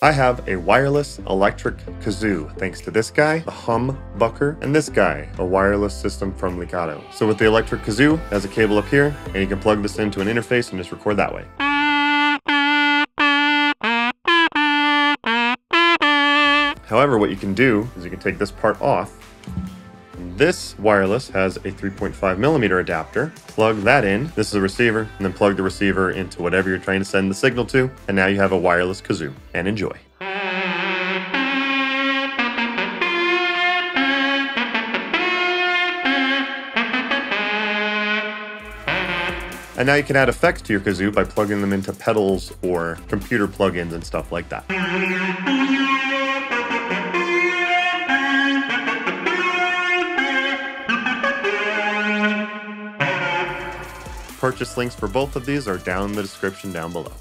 I have a wireless electric kazoo thanks to this guy, the humbucker, and this guy, a wireless system from Likado. So with the electric kazoo, there's a cable up here, and you can plug this into an interface and just record that way. However, what you can do is you can take this part off. This wireless has a 3.5mm adapter. Plug that in. This is a receiver, and then plug the receiver into whatever you're trying to send the signal to. And now you have a wireless kazoo. And enjoy. And now you can add effects to your kazoo by plugging them into pedals or computer plugins and stuff like that. Purchase links for both of these are down in the description down below.